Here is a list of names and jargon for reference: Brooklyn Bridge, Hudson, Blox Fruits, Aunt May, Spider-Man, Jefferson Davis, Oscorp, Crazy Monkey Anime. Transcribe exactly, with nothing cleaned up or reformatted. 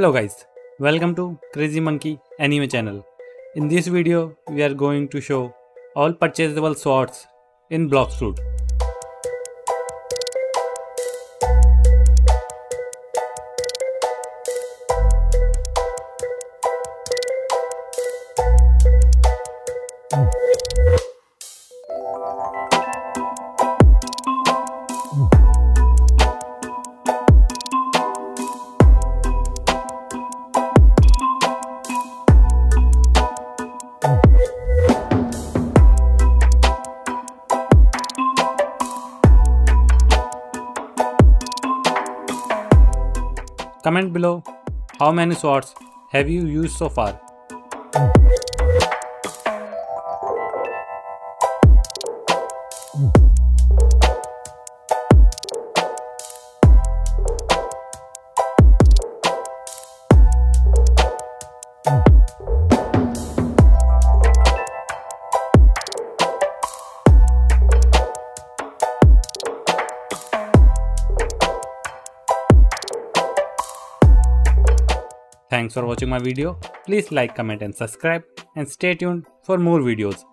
Hello guys, welcome to Crazy Monkey Anime channel. In this video, we are going to show all purchasable swords in Blox Fruits. Comment below how many swords have you used so far. Thanks for watching my video. Please like, comment and subscribe, and stay tuned for more videos.